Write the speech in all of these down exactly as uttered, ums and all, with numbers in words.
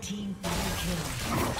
Team double kill.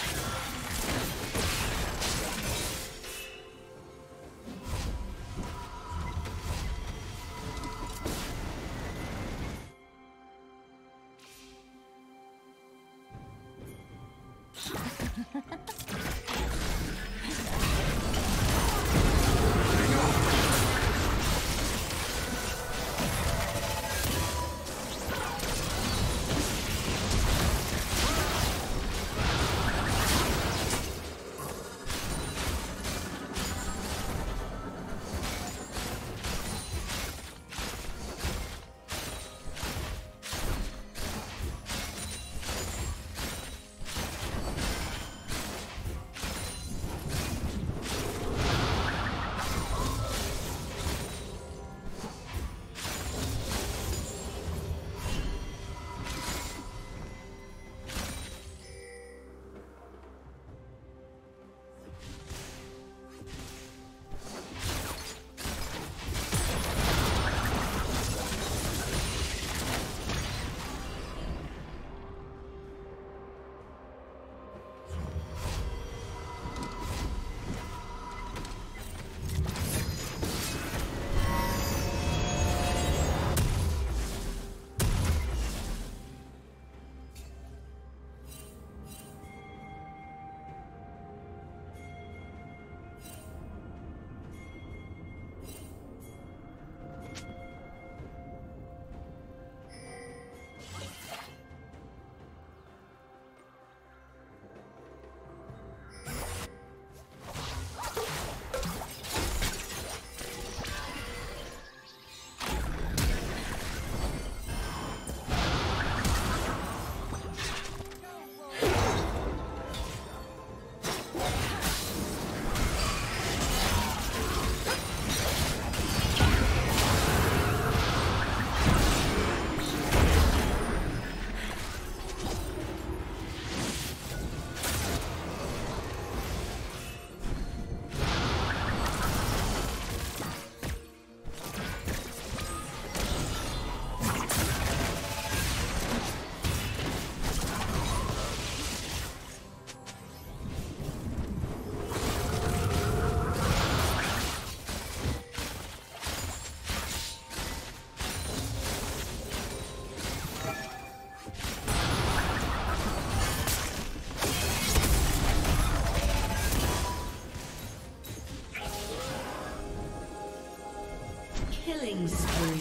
Killing spree.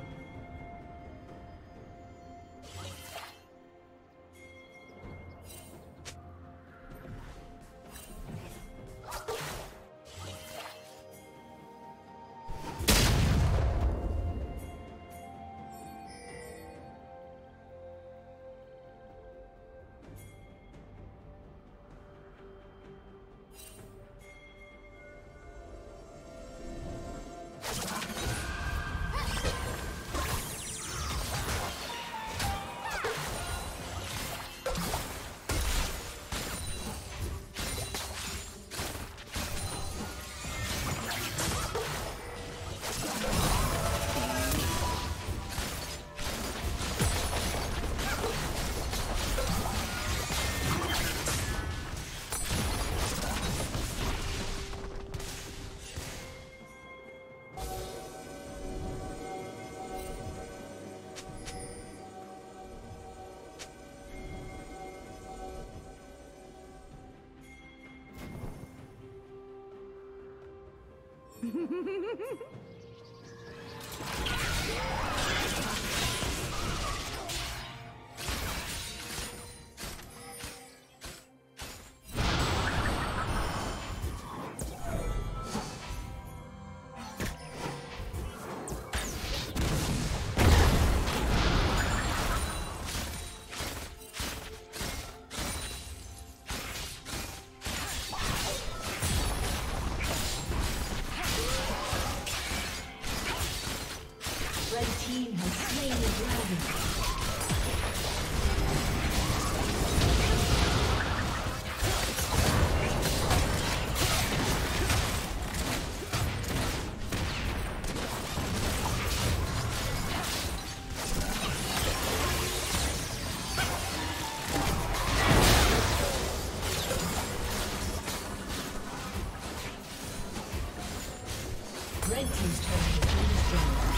Red team's turret has been destroyed.